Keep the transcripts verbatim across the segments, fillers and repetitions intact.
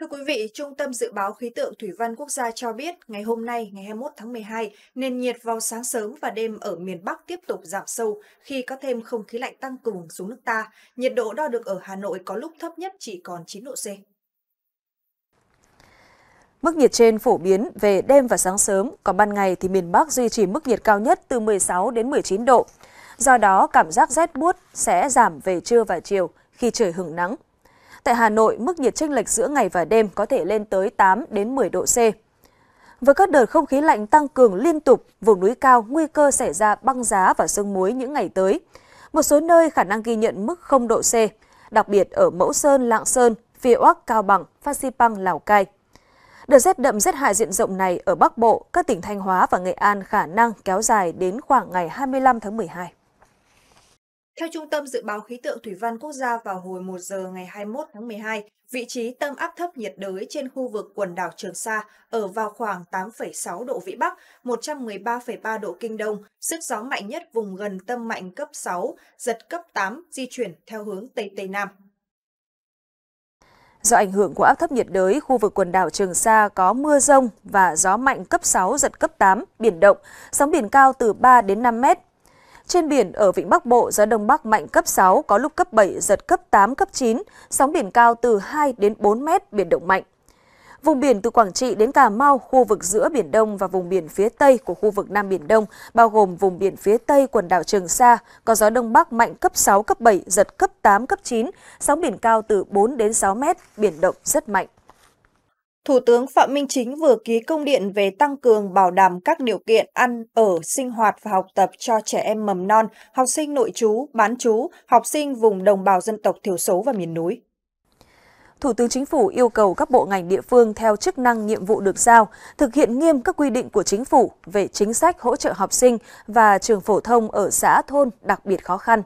Thưa quý vị, Trung tâm Dự báo Khí tượng Thủy văn Quốc gia cho biết ngày hôm nay, ngày hai mươi mốt tháng mười hai, nền nhiệt vào sáng sớm và đêm ở miền Bắc tiếp tục giảm sâu khi có thêm không khí lạnh tăng cường xuống nước ta. Nhiệt độ đo được ở Hà Nội có lúc thấp nhất chỉ còn chín độ C. Mức nhiệt trên phổ biến về đêm và sáng sớm, còn ban ngày thì miền Bắc duy trì mức nhiệt cao nhất từ mười sáu đến mười chín độ. Do đó, cảm giác rét buốt sẽ giảm về trưa và chiều khi trời hửng nắng. Tại Hà Nội, mức nhiệt chênh lệch giữa ngày và đêm có thể lên tới tám đến mười độ C. Với các đợt không khí lạnh tăng cường liên tục, vùng núi cao nguy cơ xảy ra băng giá và sương muối những ngày tới. Một số nơi khả năng ghi nhận mức không độ C, đặc biệt ở Mẫu Sơn, Lạng Sơn, phía Oác, Cao Bằng, Fansipan, Lào Cai. Đợt rét đậm rét hại diện rộng này ở Bắc Bộ, các tỉnh Thanh Hóa và Nghệ An khả năng kéo dài đến khoảng ngày hai mươi lăm tháng mười hai. Theo Trung tâm Dự báo Khí tượng Thủy văn Quốc gia, vào hồi một giờ ngày hai mươi mốt tháng mười hai, vị trí tâm áp thấp nhiệt đới trên khu vực quần đảo Trường Sa ở vào khoảng tám phẩy sáu độ Vĩ Bắc, một trăm mười ba phẩy ba độ Kinh Đông, sức gió mạnh nhất vùng gần tâm mạnh cấp sáu, giật cấp tám, di chuyển theo hướng Tây Tây Nam. Do ảnh hưởng của áp thấp nhiệt đới, khu vực quần đảo Trường Sa có mưa rông và gió mạnh cấp sáu, giật cấp tám, biển động, sóng biển cao từ ba đến năm mét. Trên biển, ở Vịnh Bắc Bộ, gió Đông Bắc mạnh cấp sáu, có lúc cấp bảy, giật cấp tám, cấp chín, sóng biển cao từ hai đến bốn mét, biển động mạnh. Vùng biển từ Quảng Trị đến Cà Mau, khu vực giữa Biển Đông và vùng biển phía Tây của khu vực Nam Biển Đông, bao gồm vùng biển phía Tây quần đảo Trường Sa, có gió Đông Bắc mạnh cấp sáu, cấp bảy, giật cấp tám, cấp chín, sóng biển cao từ bốn đến sáu mét, biển động rất mạnh. Thủ tướng Phạm Minh Chính vừa ký công điện về tăng cường bảo đảm các điều kiện ăn, ở, sinh hoạt và học tập cho trẻ em mầm non, học sinh nội trú, bán trú, học sinh vùng đồng bào dân tộc thiểu số và miền núi. Thủ tướng Chính phủ yêu cầu các bộ ngành địa phương theo chức năng nhiệm vụ được giao, thực hiện nghiêm các quy định của Chính phủ về chính sách hỗ trợ học sinh và trường phổ thông ở xã thôn đặc biệt khó khăn.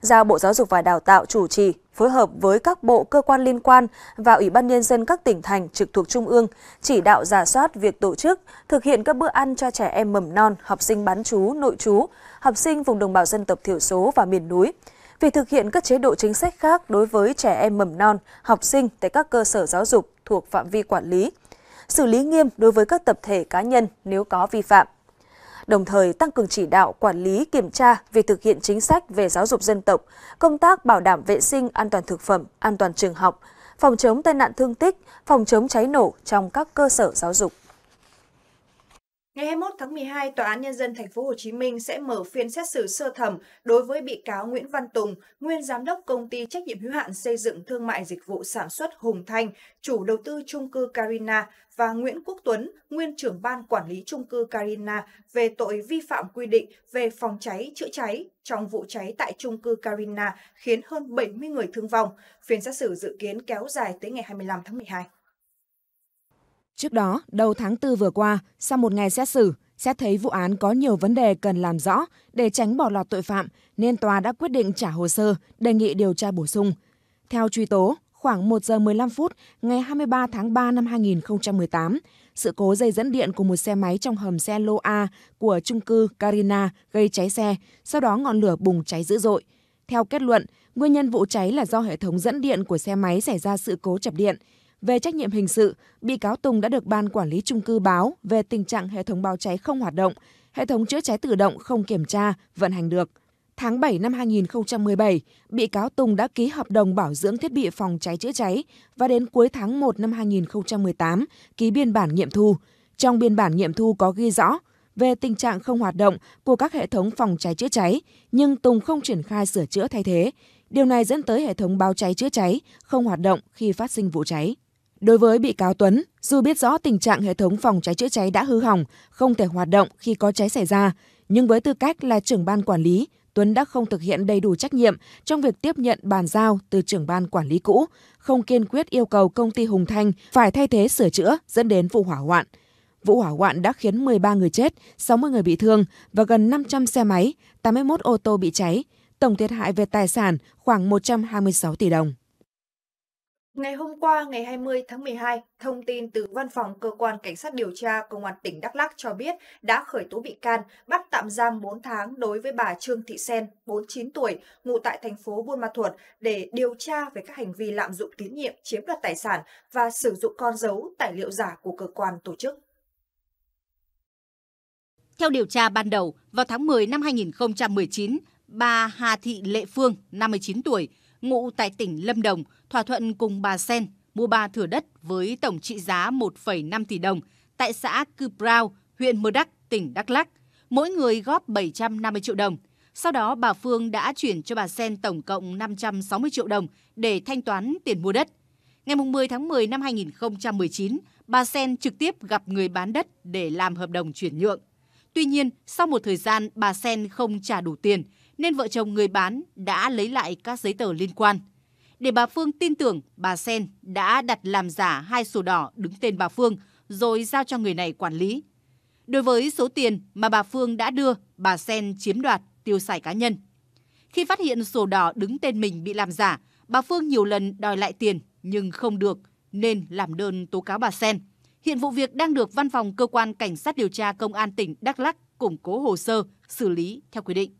Giao Bộ Giáo dục và Đào tạo chủ trì, phối hợp với các bộ cơ quan liên quan và Ủy ban Nhân dân các tỉnh thành trực thuộc Trung ương, chỉ đạo rà soát việc tổ chức, thực hiện các bữa ăn cho trẻ em mầm non, học sinh bán trú, nội trú, học sinh vùng đồng bào dân tộc thiểu số và miền núi. Việc thực hiện các chế độ chính sách khác đối với trẻ em mầm non, học sinh tại các cơ sở giáo dục thuộc phạm vi quản lý. Xử lý nghiêm đối với các tập thể cá nhân nếu có vi phạm. Đồng thời tăng cường chỉ đạo, quản lý, kiểm tra việc thực hiện chính sách về giáo dục dân tộc, công tác bảo đảm vệ sinh, an toàn thực phẩm, an toàn trường học, phòng chống tai nạn thương tích, phòng chống cháy nổ trong các cơ sở giáo dục. Ngày hai mươi mốt tháng mười hai, Tòa án Nhân dân Thành phố Hồ Chí Minh sẽ mở phiên xét xử sơ thẩm đối với bị cáo Nguyễn Văn Tùng, nguyên giám đốc công ty trách nhiệm hữu hạn xây dựng thương mại dịch vụ sản xuất Hùng Thanh, chủ đầu tư chung cư Carina và Nguyễn Quốc Tuấn, nguyên trưởng ban quản lý chung cư Carina về tội vi phạm quy định về phòng cháy, chữa cháy trong vụ cháy tại chung cư Carina khiến hơn bảy mươi người thương vong. Phiên xét xử dự kiến kéo dài tới ngày hai mươi lăm tháng mười hai. Trước đó, đầu tháng tư vừa qua, sau một ngày xét xử, xét thấy vụ án có nhiều vấn đề cần làm rõ để tránh bỏ lọt tội phạm, nên tòa đã quyết định trả hồ sơ, đề nghị điều tra bổ sung. Theo truy tố, khoảng một giờ mười lăm phút ngày hai mươi ba tháng ba năm hai nghìn không trăm mười tám, sự cố dây dẫn điện của một xe máy trong hầm xe lô A của chung cư Carina gây cháy xe, sau đó ngọn lửa bùng cháy dữ dội. Theo kết luận, nguyên nhân vụ cháy là do hệ thống dẫn điện của xe máy xảy ra sự cố chập điện. Về trách nhiệm hình sự, bị cáo Tùng đã được ban quản lý chung cư báo về tình trạng hệ thống báo cháy không hoạt động, hệ thống chữa cháy tự động không kiểm tra, vận hành được. Tháng bảy năm hai nghìn không trăm mười bảy, bị cáo Tùng đã ký hợp đồng bảo dưỡng thiết bị phòng cháy chữa cháy và đến cuối tháng một năm hai nghìn không trăm mười tám ký biên bản nghiệm thu. Trong biên bản nghiệm thu có ghi rõ về tình trạng không hoạt động của các hệ thống phòng cháy chữa cháy, nhưng Tùng không triển khai sửa chữa thay thế. Điều này dẫn tới hệ thống báo cháy chữa cháy không hoạt động khi phát sinh vụ cháy. Đối với bị cáo Tuấn, dù biết rõ tình trạng hệ thống phòng cháy chữa cháy đã hư hỏng, không thể hoạt động khi có cháy xảy ra, nhưng với tư cách là trưởng ban quản lý, Tuấn đã không thực hiện đầy đủ trách nhiệm trong việc tiếp nhận bàn giao từ trưởng ban quản lý cũ, không kiên quyết yêu cầu công ty Hùng Thanh phải thay thế sửa chữa, dẫn đến vụ hỏa hoạn. Vụ hỏa hoạn đã khiến mười ba người chết, sáu mươi người bị thương và gần năm trăm xe máy, tám mươi mốt ô tô bị cháy, tổng thiệt hại về tài sản khoảng một trăm hai mươi sáu tỷ đồng. Ngày hôm qua, ngày hai mươi tháng mười hai, thông tin từ Văn phòng Cơ quan Cảnh sát Điều tra Công an tỉnh Đắk Lắk cho biết đã khởi tố bị can, bắt tạm giam bốn tháng đối với bà Trương Thị Sen, bốn mươi chín tuổi, ngụ tại thành phố Buôn Ma Thuột để điều tra về các hành vi lạm dụng tín nhiệm, chiếm đoạt tài sản và sử dụng con dấu, tài liệu giả của cơ quan tổ chức. Theo điều tra ban đầu, vào tháng mười năm hai nghìn không trăm mười chín, bà Hà Thị Lệ Phương, năm mươi chín tuổi, ngụ tại tỉnh Lâm Đồng, thỏa thuận cùng bà Sen mua ba thửa đất với tổng trị giá một phẩy năm tỷ đồng tại xã Cư Prao, huyện Mơ Đắc, tỉnh Đắk Lắk, mỗi người góp bảy trăm năm mươi triệu đồng. Sau đó bà Phương đã chuyển cho bà Sen tổng cộng năm trăm sáu mươi triệu đồng để thanh toán tiền mua đất. Ngày mười tháng mười năm hai nghìn không trăm mười chín, bà Sen trực tiếp gặp người bán đất để làm hợp đồng chuyển nhượng. Tuy nhiên, sau một thời gian bà Sen không trả đủ tiền, nên vợ chồng người bán đã lấy lại các giấy tờ liên quan. Để bà Phương tin tưởng, bà Sen đã đặt làm giả hai sổ đỏ đứng tên bà Phương rồi giao cho người này quản lý. Đối với số tiền mà bà Phương đã đưa, bà Sen chiếm đoạt, tiêu xài cá nhân. Khi phát hiện sổ đỏ đứng tên mình bị làm giả, bà Phương nhiều lần đòi lại tiền nhưng không được nên làm đơn tố cáo bà Sen. Hiện vụ việc đang được Văn phòng Cơ quan Cảnh sát Điều tra Công an tỉnh Đắk Lắk củng cố hồ sơ, xử lý theo quy định.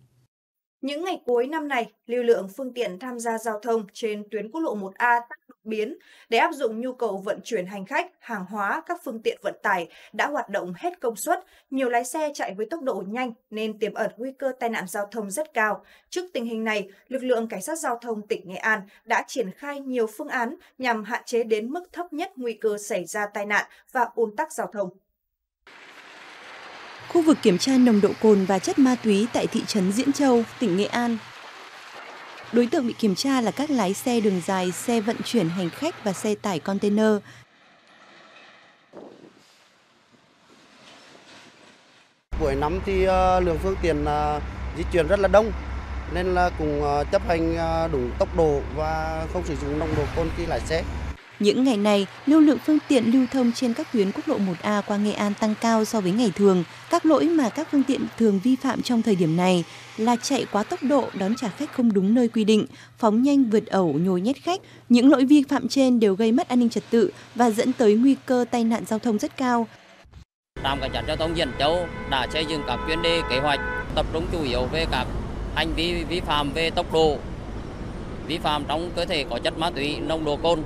Những ngày cuối năm này, lưu lượng phương tiện tham gia giao thông trên tuyến quốc lộ một A tăng đột biến để áp dụng nhu cầu vận chuyển hành khách, hàng hóa, các phương tiện vận tải đã hoạt động hết công suất. Nhiều lái xe chạy với tốc độ nhanh nên tiềm ẩn nguy cơ tai nạn giao thông rất cao. Trước tình hình này, lực lượng cảnh sát giao thông tỉnh Nghệ An đã triển khai nhiều phương án nhằm hạn chế đến mức thấp nhất nguy cơ xảy ra tai nạn và ùn tắc giao thông. Khu vực kiểm tra nồng độ cồn và chất ma túy tại thị trấn Diễn Châu, tỉnh Nghệ An. Đối tượng bị kiểm tra là các lái xe đường dài, xe vận chuyển hành khách và xe tải container. Buổi nắm thì lượng phương tiện di chuyển rất là đông, nên là cũng chấp hành đủ tốc độ và không sử dụng nồng độ cồn khi lái xe. Những ngày này, lưu lượng phương tiện lưu thông trên các tuyến quốc lộ một A qua Nghệ An tăng cao so với ngày thường. Các lỗi mà các phương tiện thường vi phạm trong thời điểm này là chạy quá tốc độ, đón trả khách không đúng nơi quy định, phóng nhanh vượt ẩu, nhồi nhét khách. Những lỗi vi phạm trên đều gây mất an ninh trật tự và dẫn tới nguy cơ tai nạn giao thông rất cao. Trạm Cảnh sát Giao thông Diễn Châu đã xây dựng các chuyên đề kế hoạch tập trung chủ yếu về các hành vi vi phạm về tốc độ, vi phạm trong cơ thể có chất ma túy, nồng độ cồn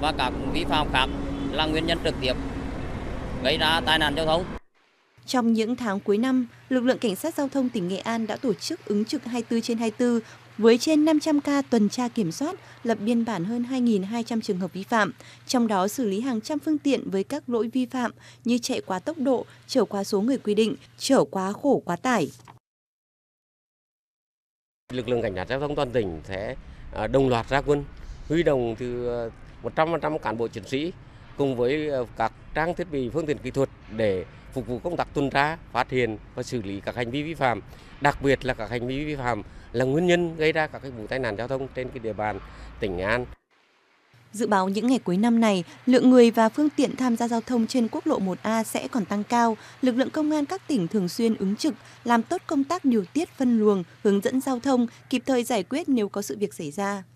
và các vi phạm khác là nguyên nhân trực tiếp gây ra tai nạn giao thông. Trong những tháng cuối năm, lực lượng cảnh sát giao thông tỉnh Nghệ An đã tổ chức ứng trực hai mươi tư trên hai mươi tư với trên năm trăm ca tuần tra kiểm soát, lập biên bản hơn hai nghìn hai trăm trường hợp vi phạm, trong đó xử lý hàng trăm phương tiện với các lỗi vi phạm như chạy quá tốc độ, chở quá số người quy định, chở quá khổ quá tải. Lực lượng cảnh sát giao thông toàn tỉnh sẽ đồng loạt ra quân, huy động từ một trăm phần trăm cán bộ chiến sĩ cùng với các trang thiết bị phương tiện kỹ thuật để phục vụ công tác tuần tra, phát hiện và xử lý các hành vi vi phạm, đặc biệt là các hành vi vi phạm là nguyên nhân gây ra các vụ tai nạn giao thông trên cái địa bàn tỉnh Nghệ An. Dự báo những ngày cuối năm này, lượng người và phương tiện tham gia giao thông trên quốc lộ một A sẽ còn tăng cao. Lực lượng công an các tỉnh thường xuyên ứng trực, làm tốt công tác điều tiết phân luồng, hướng dẫn giao thông, kịp thời giải quyết nếu có sự việc xảy ra.